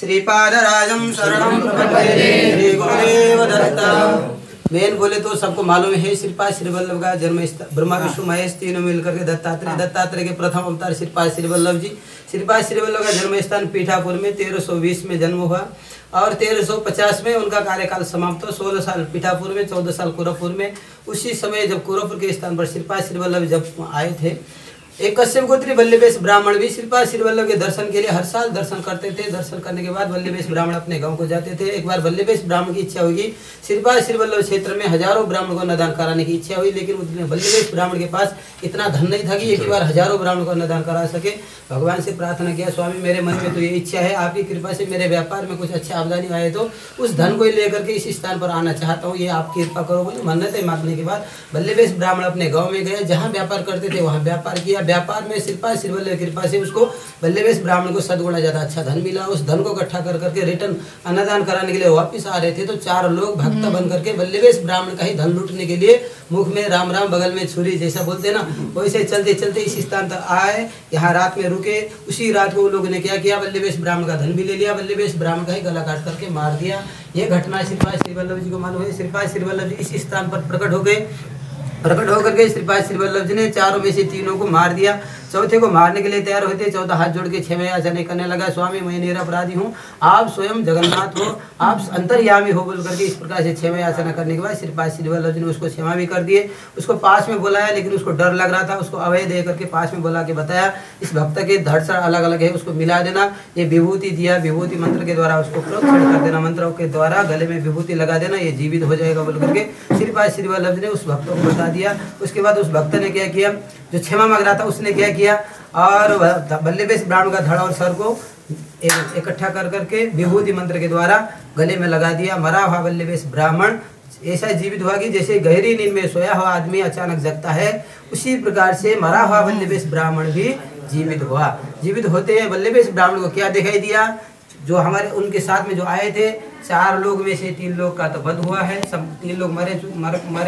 श्रीपाद राजम Shrivallabh main बोले तो सबको मालूम है श्रीपाद श्रीवल्लभ का जन्म ब्रह्मा विष्णु महेश तीनों मिलकर के दत्तात्रेय के प्रथम अवतार श्रीपाद श्रीवल्लभ जी। श्रीपाद श्रीवल्लभ का जन्म स्थान पीठापुर में 1320 में जन्म हुआ और 1350 में उनका कार्यकाल समाप्त हो। 16 साल पीठापुर में, 14 साल कोरापुर में। उसी समय जब कोरापुर के स्थान पर श्रीपाद श्रीवल्लभ जब आए थे, एक कश्यप गोत्री बलदेवश ब्राह्मण भी श्रीपाद श्रीवल्लभ के दर्शन के लिए हर साल दर्शन करते थे। दर्शन करने के बाद बल्लेवेश ब्राह्मण अपने गांव को जाते थे। एक बार बल्लेवेश ब्राह्मण की इच्छा हुई, श्रीपाद श्रीवल्लभ क्षेत्र में हजारों ब्राह्मण को अन्नदान कराने की इच्छा हुई, लेकिन बल्लेवेश ब्राह्मण के पास इतना धन नहीं था कि एक बार हजारों ब्राह्मण को अन्नदान करा सके। भगवान से प्रार्थना किया, स्वामी मेरे मन में तो ये इच्छा है, आपकी कृपा से मेरे व्यापार में कुछ अच्छी आमदनी आए तो उस धन को लेकर के इस स्थान पर आना चाहता हूँ, ये आपकी कृपा करो। बोले मन्नत मांगने के बाद बल्लेवेश ब्राह्मण अपने गाँव में गए, जहाँ व्यापार करते थे वहाँ व्यापार किया। व्यापार में श्रीपाद श्रीवल्लभ की कृपा से उसको बल्लेवेश ब्राह्मण को 7 गुना ज्यादा अच्छा धन मिला। उस धन को इकट्ठा कर करके रिटर्न अन्नदान कराने के लिए वापस आ रहे थे तो 4 लोग भक्त बन करके बल्लेवेश ब्राह्मण का ही धन लूटने के लिए मुख में राम राम बगल में छुरी जैसा बोलते हैं ना, वैसे चलते चलते इस स्थान तक आए। यहाँ रात में रुके। उसी रात को उन लोगों ने क्या किया, बल्लेवेश ब्राह्मण का धन भी ले लिया, बल्लेवेश ब्राह्मण का ही गला काट करके मार दिया। ये घटना श्रीपाद श्रीवल्लभ जी को मालूम है। श्रीपाद श्रीवल्लभ जी इस स्थान पर प्रकट हो गए। प्रकट होकर के श्रीपाद श्रीवल्लभ जी ने 4 में से 3 को मार दिया। 4थे को मारने के लिए तैयार होते, 14 हाथ जोड़ के 6 में आचरण करने लगा, स्वामी मैं निरपराधी हूँ, आप स्वयं जगन्नाथ हो, आप अंतर्यामी हो, बोल करके इस प्रकार से 6 में आचरण करने के बाद श्रीपाद श्रीवल्लभ जी ने उसको क्षमा भी कर दिए। उसको पास में बुलाया, लेकिन उसको डर लग रहा था, उसको अवैध दे करके पास में बुला के बताया इस भक्त के धड़ अलग अलग है, उसको मिला देना। ये विभूति दिया, विभूति मंत्र के द्वारा उसको प्रोक्षण कर देना, मंत्रों के द्वारा गले में विभूति लगा देना, ये जीवित हो जाएगा, बोल करके श्रीपाद श्रीवल्लभ जी ने उस भक्त को बता दिया। उसके बाद उस भक्त ने क्या किया, जो क्षमा मांग रहा था उसने क्या किया, और बल्लेवेश ब्राह्मण का धड़ और सर को इकट्ठा कर करके विभूति मंत्र के द्वारा गले में लगा दिया। मरा हुआ बल्लेवेश ब्राह्मण ऐसा जीवित हुआ कि जैसे गहरी नींद में सोया हुआ आदमी अचानक जगता है, उसी प्रकार से मरा हुआ बल्लेवेश ब्राह्मण भी जीवित हुआ। जीवित होते हैं बल्लेवेश ब्राह्मण को क्या दिखाई दिया, जो हमारे उनके साथ में जो आए थे 4 लोग में से 3 लोग का तो वध हुआ है, सब 3 लोग मरे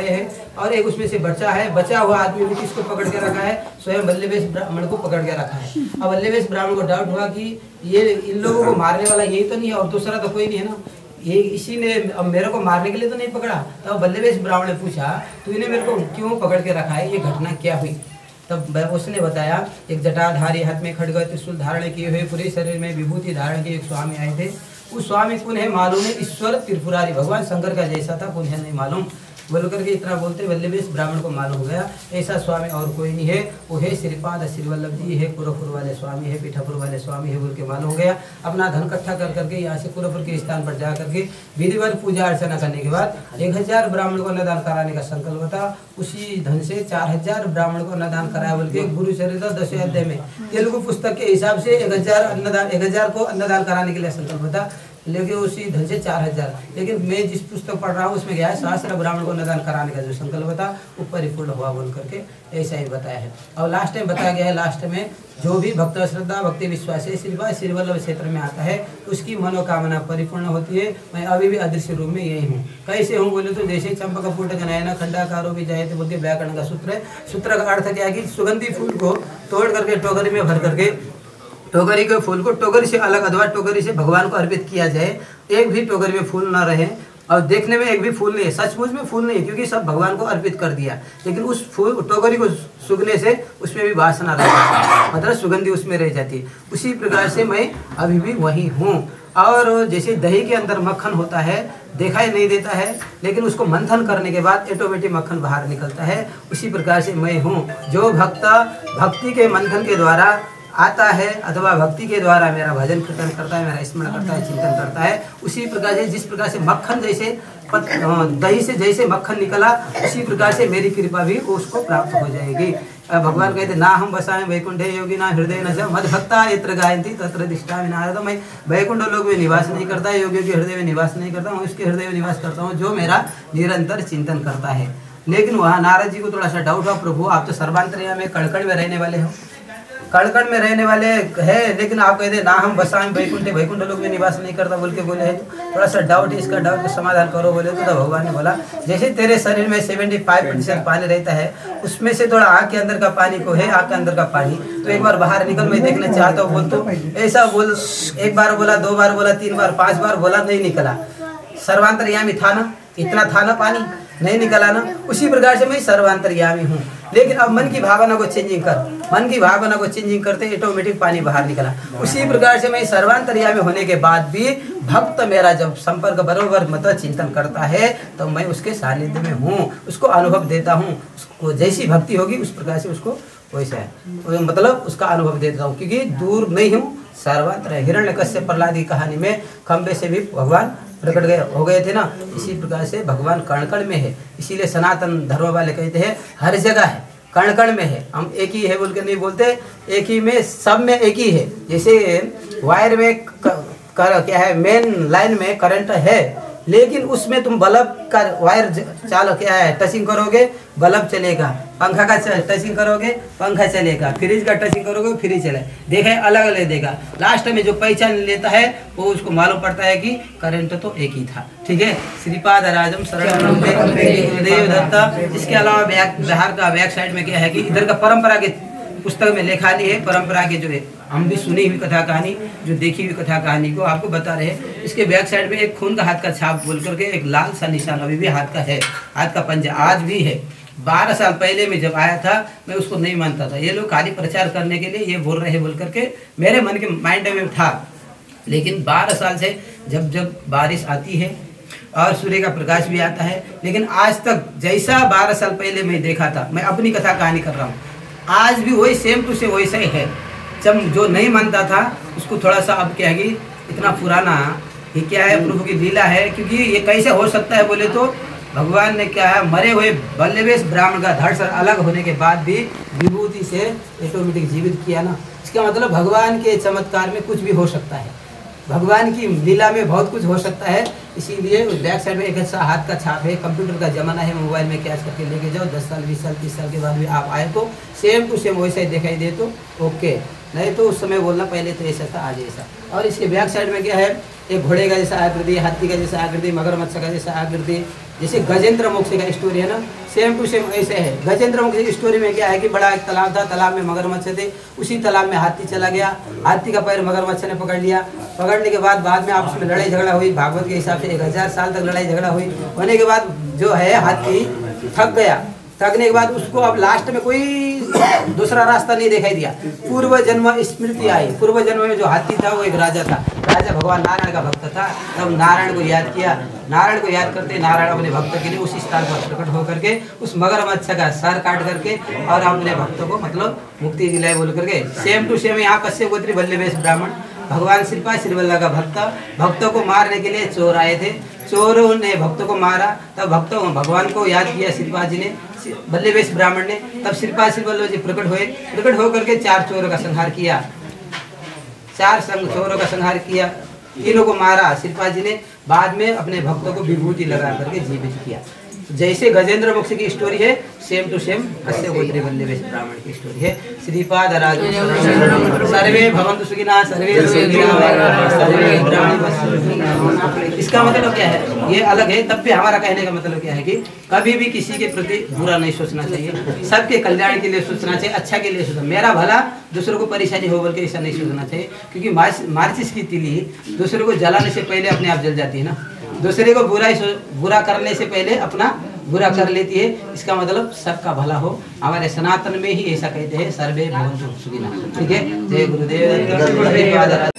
हैं, और एक उसमें से बचा है। बचा हुआ आदमी भी किसको पकड़ के रखा है, स्वयं बल्लेवेश ब्राह्मण को पकड़ के रखा है। अब बल्लेवेश ब्राह्मण को डाउट हुआ कि ये इन लोगों को मारने वाला यही तो नहीं है, और दूसरा तो कोई नहीं है ना, ये इसी ने अब मेरे को मारने के लिए तो नहीं पकड़ा। तब बल्लेवेश ब्राह्मण ने पूछा, तूने मेरे को क्यों पकड़ के रखा है, ये घटना क्या हुई। तब उसने बताया, एक जटाधारी हाथ में खड्ग त्रिशूल धारण किए हुए, पूरे शरीर में विभूति धारण के एक स्वामी आए थे। उस स्वामी कौन है मालूम है, ईश्वर त्रिपुरारी, भगवान शंकर का जैसा था, कौन है नहीं मालूम, बोल करके इतना बोलते बल्लेवेश ब्राह्मण को मालूम हो गया ऐसा स्वामी और कोई नहीं है, वो है श्रीपाद श्रीवल्लभ जी है, कोरापुर वाले स्वामी है, पीठापुर वाले स्वामी है, बोल के मालूम हो गया। अपना धन इकट्ठा कर करके यहाँ से कोरापुर के स्थान पर जा करके विधिवत पूजा अर्चना करने के बाद 1000 ब्राह्मण को अन्नदान कराने का संकल्प था। उसी धन से 4,000 ब्राह्मण को अन्नदान कराया, बोल के गुरु चरित्र 10वें अध्याय में तेलुगु पुस्तक के हिसाब से 1,000 अन्नदान को अन्नदान कराने के लिए संकल्प था। लेकिन उसी धन से 4000। लेकिन मैं जिस पुस्तक पढ़ रहा हूँ उसमें गया है सहस्त्र ब्राह्मण को निदान कराने का जो संकल्प था वो परिपूर्ण हुआ बोल करके ऐसा ही बताया है। और लास्ट टाइम बताया गया है, लास्ट में जो भी भक्त श्रद्धा भक्ति विश्वास है श्रीवल्लभ क्षेत्र में आता है उसकी मनोकामना परिपूर्ण होती है। मैं अभी भी अदृश्य रूप में यही हूँ। कैसे हूँ बोले तो जैसे चंपक फूल गनायना खंडाकारो भी जाए तो बोल के व्याकरण का सूत्र है। सूत्र का अर्थ क्या है कि सुगंधी फूल को तोड़ करके टोकरी में भर करके टोकरी के फूल को टोकरी से अलग अथवा टोकरी से भगवान को अर्पित किया जाए, एक भी टोकरी में फूल ना रहे और देखने में एक भी फूल नहीं है, सचमुच में फूल नहीं है क्योंकि सब भगवान को अर्पित कर दिया। लेकिन उस फूल टोकरी को सूखने से उसमें भी वासना रह जाती है, मतलब सुगंधी उसमें रह जाती है। उसी प्रकार से मैं अभी भी वही हूँ। और जैसे दही के अंदर मक्खन होता है, दिखाई नहीं देता है लेकिन उसको मंथन करने के बाद ऑटोमेटिक मक्खन बाहर निकलता है, उसी प्रकार से मैं हूँ। जो भक्त भक्ति के मंथन के द्वारा आता है अथवा भक्ति के द्वारा मेरा भजन कीर्तन करता है, मेरा स्मरण करता है, चिंतन करता है, उसी प्रकार से जिस प्रकार से मक्खन जैसे दही से जैसे मक्खन निकला उसी प्रकार से मेरी कृपा भी उसको प्राप्त हो जाएगी। भगवान कहते ना हम बसाएं वैकुंठे योगी ना हृदय न च मद भक्ता यत्र गायन्ति तत्र दिष्टामि नारद। मैं वैकुंठ लोग में निवास नहीं करता है, योगियों के हृदय में निवास नहीं करता हूँ, उसके हृदय में निवास करता हूँ जो मेरा निरंतर चिंतन करता है। लेकिन वहाँ नारद जी को थोड़ा सा डाउट हुआ, प्रभु आप तो सर्वांतरिया में कड़कड़ में रहने वाले हो, कड़कड़ में रहने वाले है लेकिन आप कहते ना हम बसाएं वैकुंठ वैकुंठ लोग में निवास नहीं करता बोल के बोले है तो थोड़ा सा डाउट, इसका डाउट समाधान करो बोले तो भगवान ने बोला जैसे तेरे शरीर में 75% पानी रहता है उसमें से थोड़ा आँख के अंदर का पानी को है आँख के अंदर का पानी तो एक बार बाहर निकल मैं देखना चाहता हूँ बोल तो ऐसा बोल, एक बार बोला, दो बार बोला, 3 बार, 5 बार बोला, नहीं निकला। सर्वांतरयामी था ना, इतना था ना पानी, नहीं निकला ना। उसी प्रकार से मैं सर्वांतरयामी हूँ। लेकिन अब मन की भावना को चेंजिंग कर, मन की भावना को चेंजिंग करते ऑटोमेटिक पानी बाहर निकला। उसी प्रकार से मैं सर्वांतरिया में होने के बाद भी भक्त मेरा जब संपर्क बरोबर मतलब चिंतन करता है तो मैं उसके सानिध्य में हूँ, उसको अनुभव देता हूँ। उसको जैसी भक्ति होगी उस प्रकार से उसको वैसा है मतलब उसका अनुभव देता हूँ क्योंकि दूर नहीं हूँ, सर्वत्र। हिरणकश्यप प्रहलाद की कहानी में खम्बे से भी भगवान प्रकट गए हो गए थे ना, इसी प्रकार से भगवान कणकण में है। इसीलिए सनातन धर्म वाले कहते हैं हर जगह है, कणकण में है, हम एक ही है बोल के नहीं बोलते, एक ही में सब में एक ही है। जैसे वायर में क्या है मेन लाइन में करंट है लेकिन उसमें तुम बल्ब का वायर चालू क्या है टचिंग करोगे बल्ब चलेगा, पंखा का टचिंग करोगे पंखा चलेगा, फ्रिज का टचिंग करोगे फ्रिज चले, देखे अलग अलग देगा। लास्ट में जो पहचान लेता है वो उसको मालूम पड़ता है कि करंट तो एक ही था। ठीक है, श्रीपाद राजम श्रीवल्लभ। इसके अलावा बिहार का बैक साइड में क्या है कि इधर का परंपरा के पुस्तक में लिखा ली है, परंपरा के जो है हम भी सुनी हुई कथा कहानी जो देखी हुई कथा कहानी को आपको बता रहे हैं। इसके बैक साइड में एक खून का हाथ का छाप बोल करके एक लाल सा निशान अभी भी हाथ का है, हाथ का पंजा आज भी है। 12 साल पहले मैं जब आया था मैं उसको नहीं मानता था, ये लोग खाली प्रचार करने के लिए ये बोल रहे बोल करके मेरे मन के माइंड में था। लेकिन 12 साल से जब जब बारिश आती है और सूर्य का प्रकाश भी आता है लेकिन आज तक जैसा 12 साल पहले मैं देखा था, मैं अपनी कथा कहानी कर रहा हूँ, आज भी वही सेम टू सेम वैसा ही है। जब जो नहीं मानता था उसको थोड़ा सा अब क्या है कि इतना पुराना ये क्या है प्रभु की लीला है क्योंकि ये कैसे हो सकता है बोले तो भगवान ने क्या है मरे हुए बलदेवश ब्राह्मण का धड़ से अलग होने के बाद भी विभूति से ऑटोमेटिक जीवित किया ना। इसका मतलब भगवान के चमत्कार में कुछ भी हो सकता है, भगवान की लीला में बहुत कुछ हो सकता है। इसीलिए बैक साइड में एक अच्छा हाथ का छाप है। कंप्यूटर का जमाना है, मोबाइल में कैच करके लेके जाओ, 10 साल 20 साल 30 साल के बाद भी आप आए तो सेम टू सेम वैसा ही दिखाई दे तो ओके, नहीं तो उस समय बोलना पहले तो ऐसा था आज ऐसा। और इसके बैक साइड में क्या है एक घोड़े का जैसा आकृति, हाथी का जैसा आकृति, मगरमच्छ का जैसा आकृति, जैसे गजेंद्र मोक्ष का स्टोरी है ना सेम टू सेम ऐसे है। गजेंद्र मोक्ष की स्टोरी में क्या है कि बड़ा एक तालाब था, तालाब में मगरमच्छ थे, उसी तालाब में हाथी चला गया, हाथी का पैर मगरमच्छ ने पकड़ लिया, पकड़ने के बाद में आपस में लड़ाई झगड़ा हुई। भागवत के हिसाब से 1000 साल तक लड़ाई झगड़ा हुई। होने के बाद जो है हाथी थक गया, थकने के बाद उसको अब लास्ट में कोई दूसरा रास्ता नहीं दिखाई दिया, पूर्व जन्म स्मृति आई। पूर्व जन्म में जो हाथी था वो एक राजा था, राजा भगवान नारायण का भक्त था, तब नारायण को याद किया, नारायण को याद करते नारायण अपने भक्त के लिए उस स्थान पर प्रकट होकर के उस मगरमच्छ का सर काट करके और अपने भक्तों को मतलब मुक्ति दिलाई बोल करके सेम टू सेम यहाँ कश्यप गोत्री बल्लेवेश ब्राह्मण भगवान श्रीपाद श्रीवल्लभ का भक्त भक्तों को मारने के लिए चोर आए थे, चोरों ने भक्तों को मारा, तब भक्तों भगवान को याद किया श्रीपाद जी ने बल्लेवेश ब्राह्मण ने, तब श्रीपाद श्रीवल्लभ जी प्रकट हुए, प्रकट होकर के 4 चोरों का संहार किया, 4 चोरों का संहार किया। तीनों को मारा। श्रीपाद जी ने बाद में अपने भक्तों को विभूति लगा करके जीवित किया। जैसे गजेंद्र मोक्ष की स्टोरी है सेम टू सेम कश्यप गोत्री बलदेवश ब्राह्मण की स्टोरी है। श्रीपाद राजम सर्वे भवन्तु सुखिनः सर्वे सर्वे। इसका मतलब क्या है? ये अलग है। तब भी हमारा कहने का मतलब क्या है कि कभी भी किसी के प्रति बुरा नहीं सोचना चाहिए, सबके कल्याण के लिए सोचना चाहिए, अच्छा के लिए सोचना। मेरा भला दूसरों को परेशानी हो बोल के ऐसा नहीं सोचना चाहिए, क्योंकि माचिस की तिली दूसरे को जलाने से पहले अपने आप जल जाती है ना। दूसरे को बुरा करने से पहले अपना बुरा कर लेती है। इसका मतलब सबका भला हो। हमारे सनातन में ही ऐसा कहते हैं सर्वे भवन्तु सुखिनः। ठीक है, जय गुरुदेव।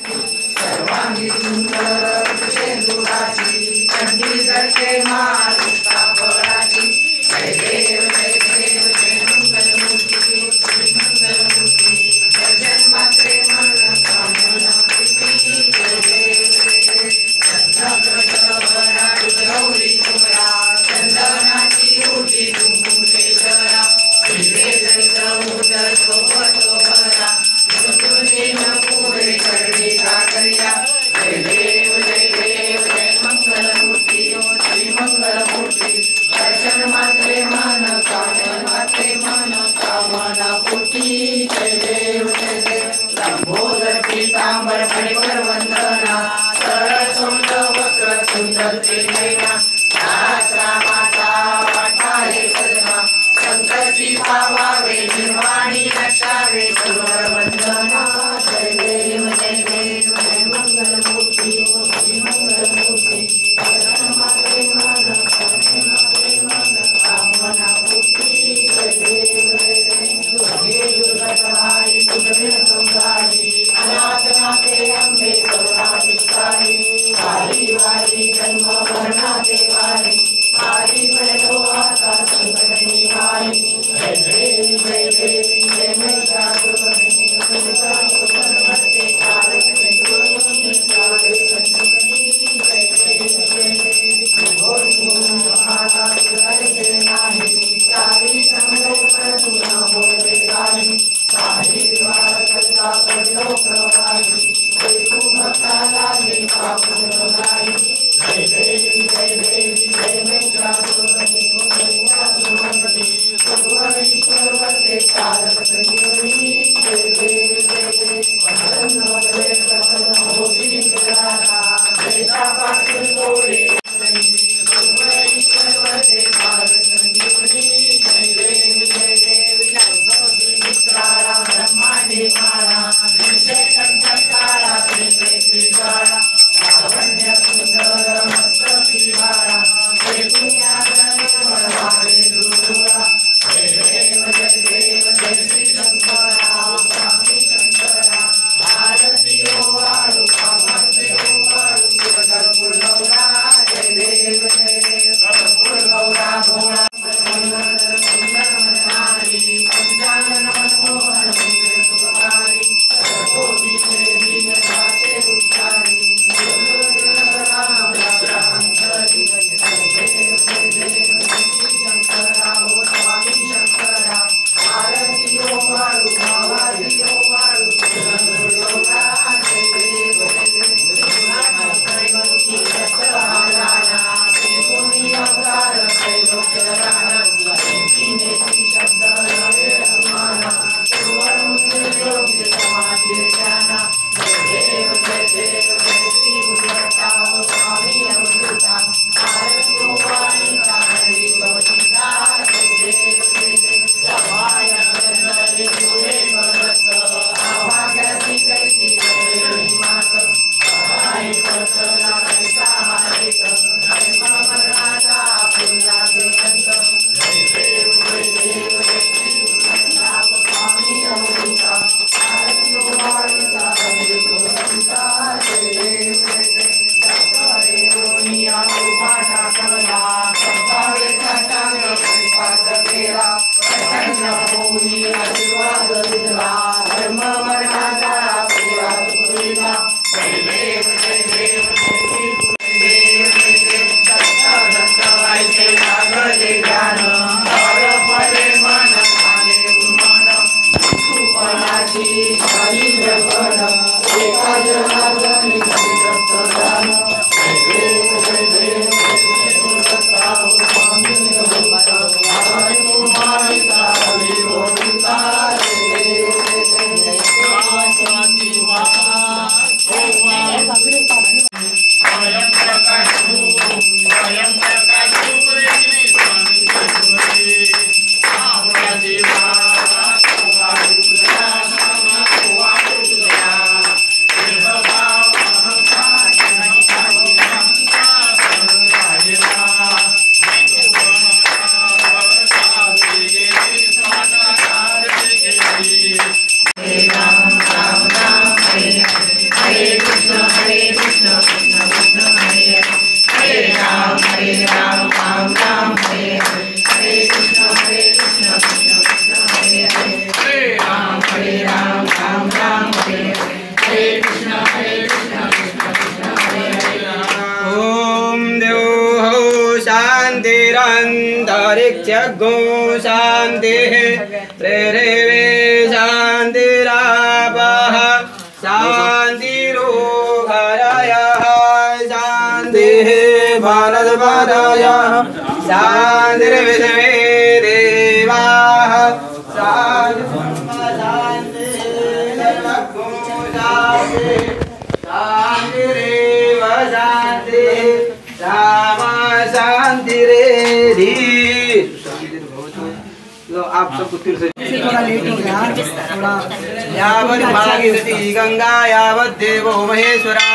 गंगा यावत् देवो महेश्वरा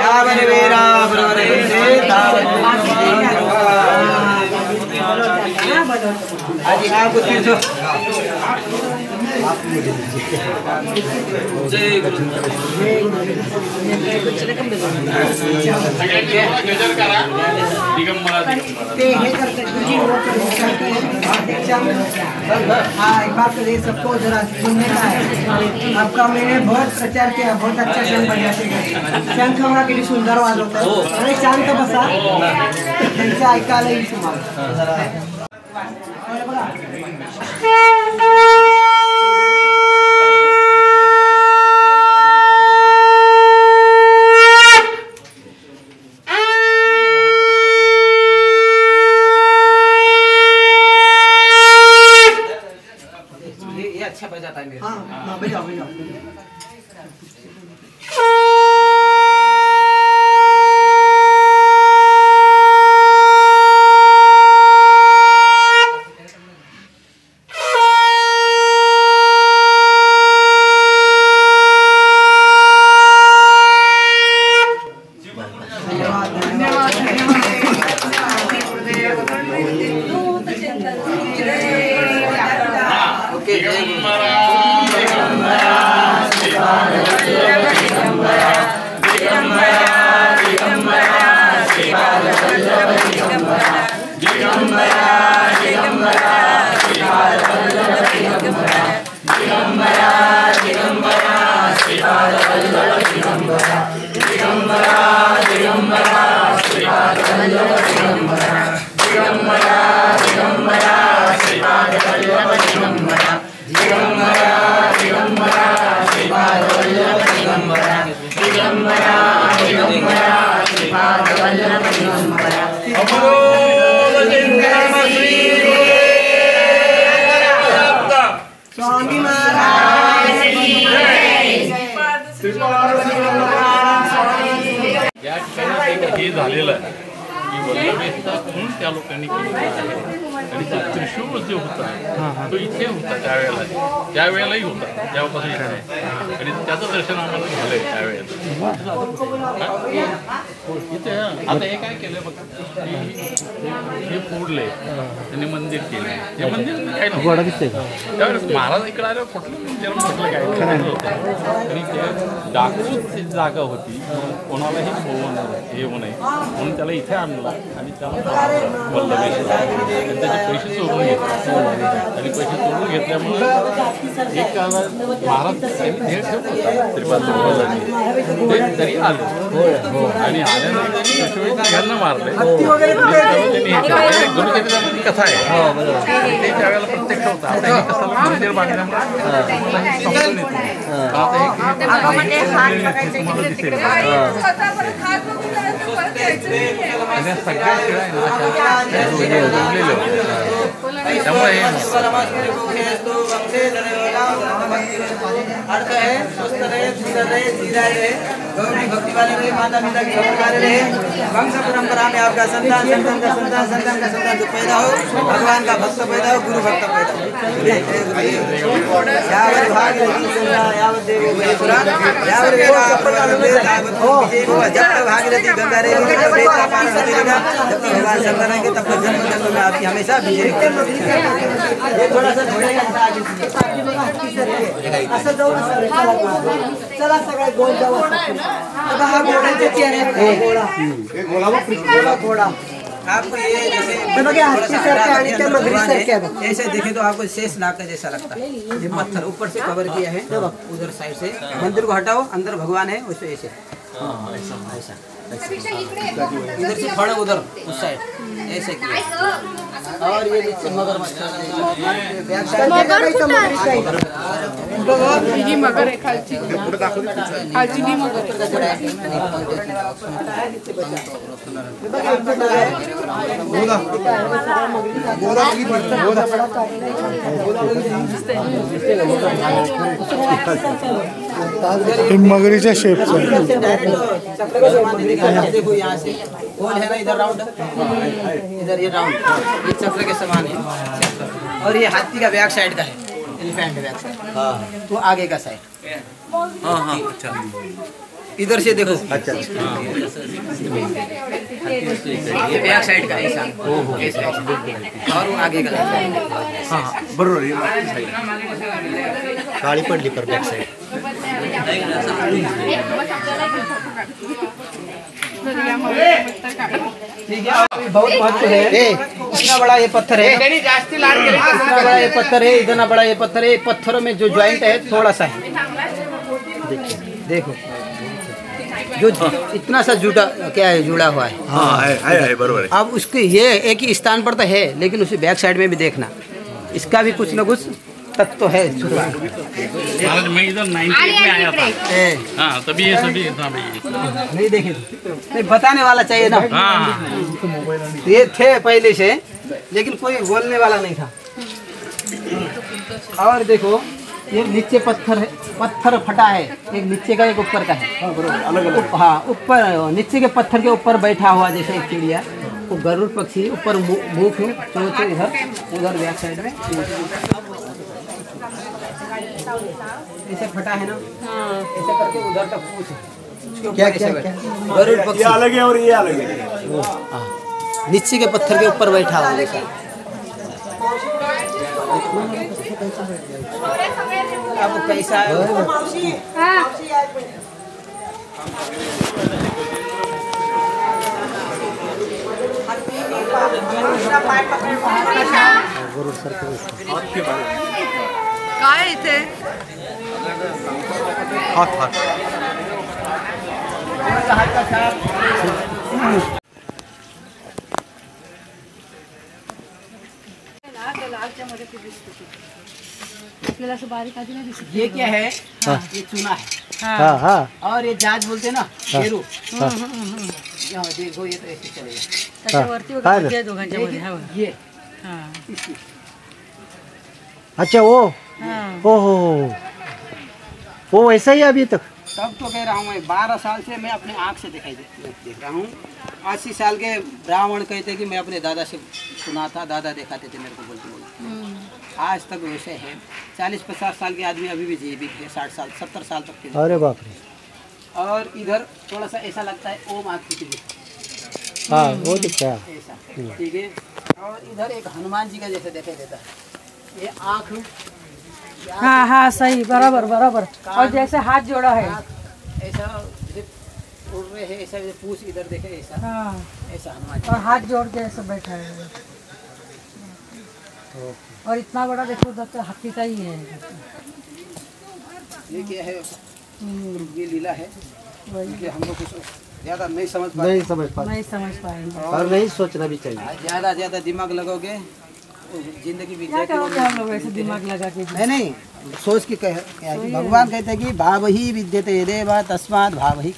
यावत् वीरा प्रवर्तते सबको जरा सुनने का है। आपका मैंने बहुत प्रचार किया, बहुत अच्छा शंख बजाते हैं। शंख हमारा किती सुंदर वाज होता है आणि शांत बसा, त्यांचं ऐकायला येईल तुम्हाला। महाराज इकडे आले कुठलं डाकूची जागा होती, कोणालाही होऊ नये म्हणून त्याला इथे आणलं आणि त्याला वल्लभेश पैसे चोरून घेतले आणि पैसे चोरून घेतल्यामुळे एक कामात भारत नेट श्रीपाद तरी आले आणि आल्यानंतर यांना मारले गुरुचरित्रामध्ये कथा आहे ते त्यावेळेला प्रत्यक्ष होता मंदिर भक्ति वाले रहे, माता पिता के भक्त वाले रहे, वंश परंपरा में आपका संतान संतान का संतान संतान का संतान जो पैदा हो, भगवान का भक्त पैदा हो, गुरु भक्त पैदा हो। यावत भाग यावत देवो महेश्वरा यावत वेदा जब भागीरथी गंगा रे वेदा पार सतेगा जब भगवान शंकर के तब तक जन्म जन्म में आपकी हमेशा विजय ये थोड़ा सा थोड़ा सा आगे असर जाओ चला सगळे गोल जाओ अब हाँ घोड़ा देती है घोड़ा घोड़ा वो घोड़ा घोड़ा आपको ये जैसे ऐसे देखें तो आपको शेष नाग का जैसा लगता है पत्थर ऊपर से कवर किया है उधर साइड से मंदिर को हटाओ अंदर भगवान है उससे ऐसे ऐसा इधर से खड़े उधर उस साइड ऐसे किया और ये मगरमच्छ ही मगर है खालची खालची ही मगर मगरीच्या शेपचा यहाँ से गोल है ना इधर राउंड इधर ये राउंड ये चक्र के समान है और ये हाथी का बैक साइड का है एलिफेंट बैक साइड हाँ तो आगे का साइड हाँ हाँ अच्छा इधर से देखो अच्छा ये बैक साइड का ऐसा और वो आगे का हाँ बरोबर गाड़ी पड़ ली पर बैक साइड बहुत महत्व है इतना बड़ा ये पत्थर है इतना बड़ा ये पत्थर है इतना बड़ा ये पत्थर है पत्थरों में जो ज्वाइंट है थोड़ा सा है देखो जो इतना सा जुड़ा क्या है जुड़ा हुआ है हाँ बरोबर है अब उसके ये एक ही स्थान पर तो है लेकिन उसे बैक साइड में भी देखना इसका भी कुछ न कुछ तत्व है आज मैं इधर 98 में आया था हाँ तभी ये सभी इतना नहीं देखे नहीं बताने वाला चाहिए ना हाँ ये थे पहले से लेकिन कोई बोलने वाला नहीं था और देखो ये नीचे पत्थर है पत्थर फटा है एक नीचे का एक ऊपर का है बरोबर हाँ ऊपर नीचे के पत्थर के ऊपर बैठा हुआ जैसे एक चिड़िया वो गरुड़ पक्षी ऊपर मुँह है चोंच इधर उधर बैक साइड में ऐसे फटा है ना ऐसे करके उधर का पूछ है क्या क्या गरुड़ पक्षी अलग है और ये अलग है नीचे के पत्थर के ऊपर बैठा हुआ अब कैसा काय इथे ये क्या है ये चूना है और ये जाज बोलते हैं ना शेरू देखो ये तो ऐसे चलेगा ये अच्छा वो वो वैसा ही अभी तक तब तो कह रहा हूँ मैं 12 साल से मैं अपने आँख से दिखाई देख रहा हूँ 80 साल के ब्राह्मण कहते कि मैं अपने दादा से सुना था दादा दिखाते थे मेरे को बोलते आज तक वैसे है 40-50 साल के आदमी अभी भी जीवित है 60 साल 70 साल तक के अरे बाप रे और इधर थोड़ा सा ऐसा लगता है ओम आग की हाँ वो दिखता है ऐसा ठीक है और इधर एक हनुमान जी का जैसे दिखाई देता है ये आँख हाँ हाँ सही बराबर बराबर और जैसे हाथ जोड़ा है ऐसा उड़ रहे हैं ऐसा पूछ इधर देखे ऐसा हाँ ऐसा हनुमान और हाथ जोड़ के ऐसा बैठा है और इतना बड़ा देखो दत्त हाथी का ही है। ये क्या है, ये लीला है कि हम लोग ज़्यादा नहीं समझ पाए और नहीं सोचना भी चाहिए। ज़्यादा ज़्यादा दिमाग लगाओगे जिंदगी भी क्या करोगे। हम लोग ऐसे दिमाग लगा के नहीं सोच के कह, भगवान कहते हैं कि भाव ही विद्यते देवा तस्मात् भाव ही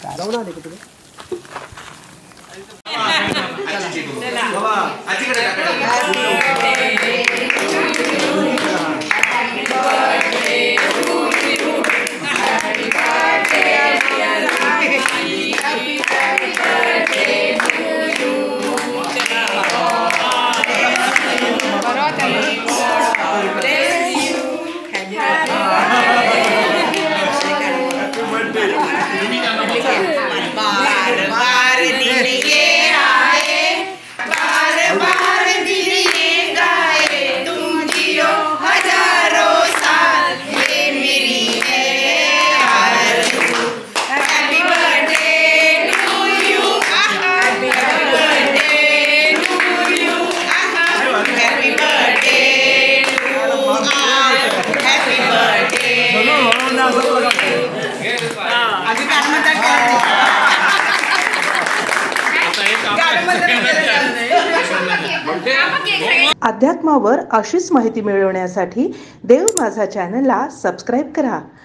अध्यात्मावर अशीच माहिती मिळवण्यासाठी देव माझा चॅनलला सबस्क्राईब करा।